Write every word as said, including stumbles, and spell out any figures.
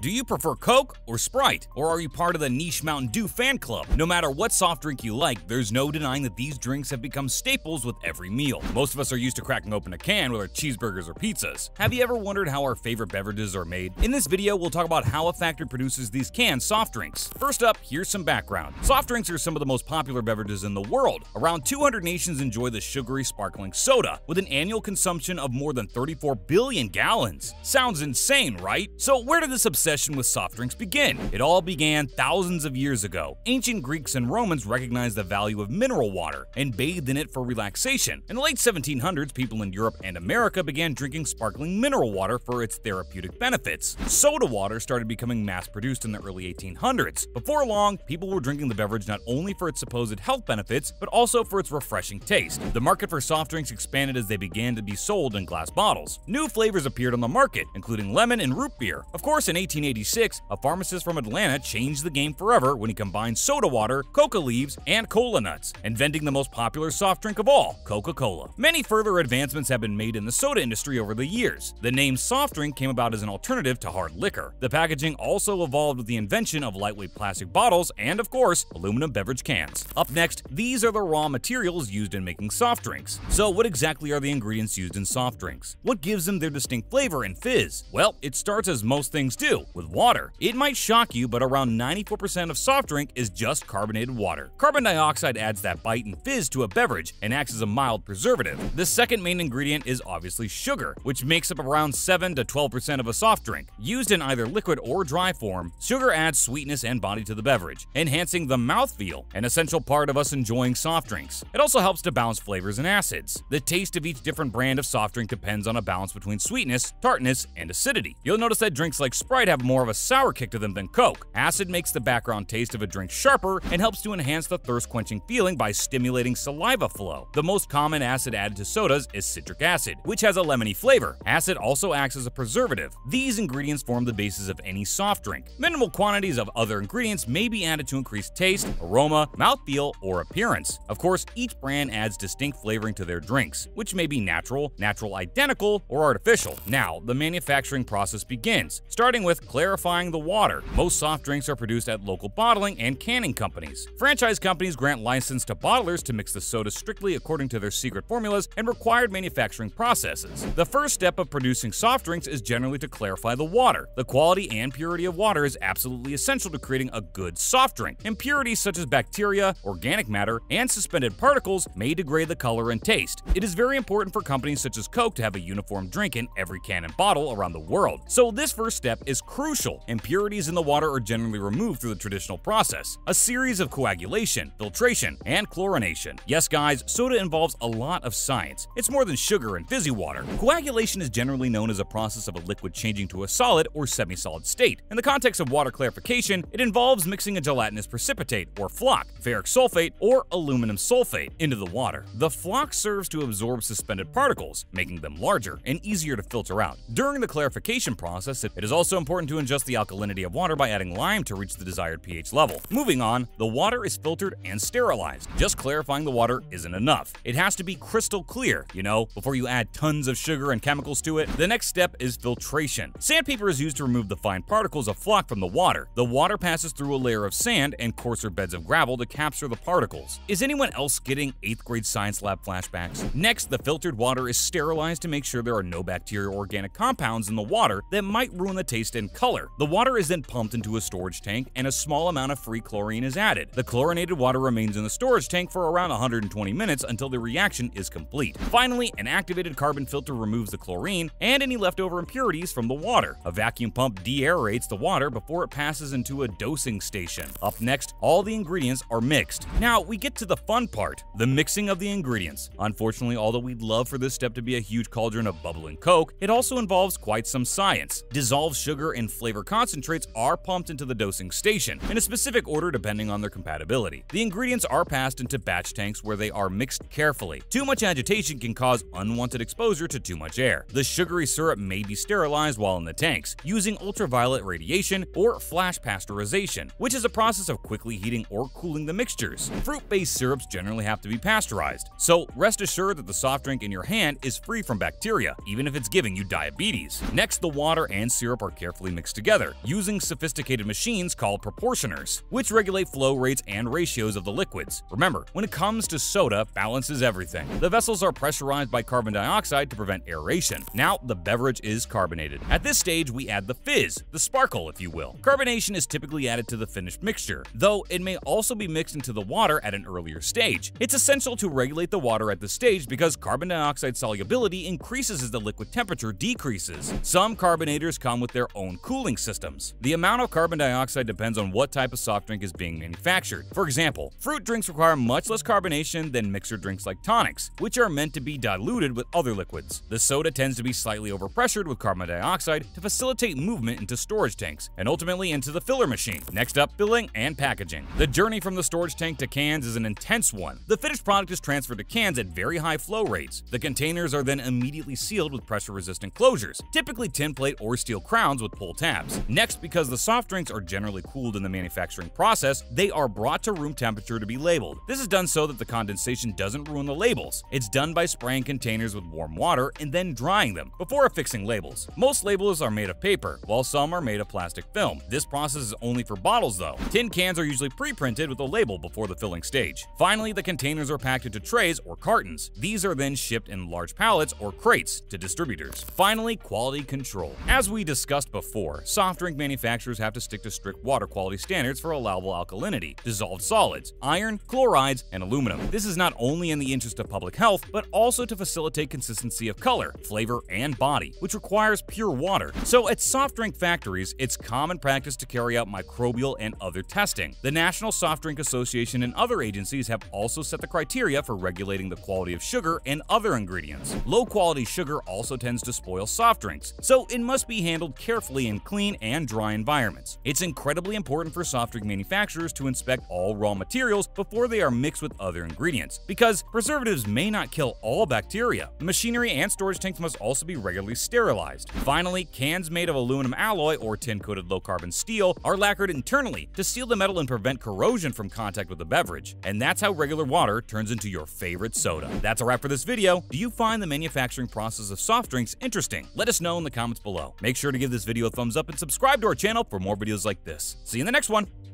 Do you prefer Coke or Sprite? Or are you part of the niche Mountain Dew fan club? No matter what soft drink you like, there's no denying that these drinks have become staples with every meal. Most of us are used to cracking open a can with our cheeseburgers or pizzas. Have you ever wondered how our favorite beverages are made? In this video, we'll talk about how a factory produces these canned soft drinks. First up, here's some background. Soft drinks are some of the most popular beverages in the world. Around two hundred nations enjoy the sugary sparkling soda, with an annual consumption of more than thirty-four billion gallons. Sounds insane, right? So where did this obsession with soft drinks begin? It all began thousands of years ago. Ancient Greeks and Romans recognized the value of mineral water and bathed in it for relaxation. In the late seventeen hundreds, people in Europe and America began drinking sparkling mineral water for its therapeutic benefits. Soda water started becoming mass-produced in the early eighteen hundreds. Before long, people were drinking the beverage not only for its supposed health benefits, but also for its refreshing taste. The market for soft drinks expanded as they began to be sold in glass bottles. New flavors appeared on the market, including lemon and root beer. Of course, in eighteen eighty-six, a pharmacist from Atlanta changed the game forever when he combined soda water, coca leaves, and cola nuts, inventing the most popular soft drink of all, Coca Cola. Many further advancements have been made in the soda industry over the years. The name soft drink came about as an alternative to hard liquor. The packaging also evolved with the invention of lightweight plastic bottles and, of course, aluminum beverage cans. Up next, these are the raw materials used in making soft drinks. So what exactly are the ingredients used in soft drinks? What gives them their distinct flavor and fizz? Well, it starts as most things do, with water. It might shock you, but around ninety-four percent of soft drink is just carbonated water. Carbon dioxide adds that bite and fizz to a beverage and acts as a mild preservative. The second main ingredient is obviously sugar, which makes up around seven to twelve percent of a soft drink. Used in either liquid or dry form, sugar adds sweetness and body to the beverage, enhancing the mouthfeel, an essential part of us enjoying soft drinks. It also helps to balance flavors and acids. The taste of each different brand of soft drink depends on a balance between sweetness, tartness, and acidity. You'll notice that drinks like Sprite have more of a sour kick to them than Coke. Acid makes the background taste of a drink sharper and helps to enhance the thirst-quenching feeling by stimulating saliva flow. The most common acid added to sodas is citric acid, which has a lemony flavor. Acid also acts as a preservative. These ingredients form the basis of any soft drink. Minimal quantities of other ingredients may be added to increase taste, aroma, mouthfeel, or appearance. Of course, each brand adds distinct flavoring to their drinks, which may be natural, natural identical, or artificial. Now, the manufacturing process begins, starting with clarifying the water. Most soft drinks are produced at local bottling and canning companies. Franchise companies grant license to bottlers to mix the soda strictly according to their secret formulas and required manufacturing processes. The first step of producing soft drinks is generally to clarify the water. The quality and purity of water is absolutely essential to creating a good soft drink. Impurities such as bacteria, organic matter, and suspended particles may degrade the color and taste. It is very important for companies such as Coke to have a uniform drink in every can and bottle around the world. So this first step is crucial. Impurities in the water are generally removed through the traditional process, a series of coagulation, filtration, and chlorination. Yes, guys, soda involves a lot of science. It's more than sugar and fizzy water. Coagulation is generally known as a process of a liquid changing to a solid or semi-solid state. In the context of water clarification, it involves mixing a gelatinous precipitate, or flock, ferric sulfate, or aluminum sulfate into the water. The flock serves to absorb suspended particles, making them larger and easier to filter out. During the clarification process, it is also important to adjust the alkalinity of water by adding lime to reach the desired pH level. Moving on, the water is filtered and sterilized. Just clarifying the water isn't enough. It has to be crystal clear, you know, before you add tons of sugar and chemicals to it. The next step is filtration. Sandpaper is used to remove the fine particles of flock from the water. The water passes through a layer of sand and coarser beds of gravel to capture the particles. Is anyone else getting eighth grade science lab flashbacks? Next, the filtered water is sterilized to make sure there are no bacteria or organic compounds in the water that might ruin the taste and color. The water is then pumped into a storage tank and a small amount of free chlorine is added. The chlorinated water remains in the storage tank for around one hundred twenty minutes until the reaction is complete. Finally, an activated carbon filter removes the chlorine and any leftover impurities from the water. A vacuum pump deaerates the water before it passes into a dosing station. Up next, all the ingredients are mixed. Now we get to the fun part, the mixing of the ingredients. Unfortunately, although we'd love for this step to be a huge cauldron of bubbling Coke, it also involves quite some science. Dissolved sugar and flavor concentrates are pumped into the dosing station in a specific order depending on their compatibility. The ingredients are passed into batch tanks where they are mixed carefully. Too much agitation can cause unwanted exposure to too much air. The sugary syrup may be sterilized while in the tanks using ultraviolet radiation or flash pasteurization, which is a process of quickly heating or cooling the mixtures. Fruit-based syrups generally have to be pasteurized, so rest assured that the soft drink in your hand is free from bacteria, even if it's giving you diabetes. Next, the water and syrup are carefully tightly mixed together, using sophisticated machines called proportioners, which regulate flow rates and ratios of the liquids. Remember, when it comes to soda, balance is everything. The vessels are pressurized by carbon dioxide to prevent aeration. Now, the beverage is carbonated. At this stage, we add the fizz, the sparkle, if you will. Carbonation is typically added to the finished mixture, though it may also be mixed into the water at an earlier stage. It's essential to regulate the water at this stage because carbon dioxide solubility increases as the liquid temperature decreases. Some carbonators come with their own cooling systems. The amount of carbon dioxide depends on what type of soft drink is being manufactured. For example, fruit drinks require much less carbonation than mixer drinks like tonics, which are meant to be diluted with other liquids. The soda tends to be slightly overpressured with carbon dioxide to facilitate movement into storage tanks, and ultimately into the filler machine. Next up, filling and packaging. The journey from the storage tank to cans is an intense one. The finished product is transferred to cans at very high flow rates. The containers are then immediately sealed with pressure-resistant closures, typically tin plate or steel crowns with pull tabs. Next, because the soft drinks are generally cooled in the manufacturing process, they are brought to room temperature to be labeled. This is done so that the condensation doesn't ruin the labels. It's done by spraying containers with warm water and then drying them before affixing labels. Most labels are made of paper, while some are made of plastic film. This process is only for bottles, though. Tin cans are usually pre-printed with a label before the filling stage. Finally, the containers are packed into trays or cartons. These are then shipped in large pallets or crates to distributors. Finally, quality control. As we discussed before, soft drink manufacturers have to stick to strict water quality standards for allowable alkalinity, dissolved solids, iron, chlorides, and aluminum. This is not only in the interest of public health, but also to facilitate consistency of color, flavor, and body, which requires pure water. So at soft drink factories, it's common practice to carry out microbial and other testing. The National Soft Drink Association and other agencies have also set the criteria for regulating the quality of sugar and other ingredients. Low-quality sugar also tends to spoil soft drinks, so it must be handled carefully in clean and dry environments. It's incredibly important for soft drink manufacturers to inspect all raw materials before they are mixed with other ingredients, because preservatives may not kill all bacteria. Machinery and storage tanks must also be regularly sterilized. Finally, cans made of aluminum alloy or tin-coated low-carbon steel are lacquered internally to seal the metal and prevent corrosion from contact with the beverage. And that's how regular water turns into your favorite soda. That's a wrap for this video. Do you find the manufacturing process of soft drinks interesting? Let us know in the comments below. Make sure to give this video a thumbs up and subscribe to our channel for more videos like this. See you in the next one!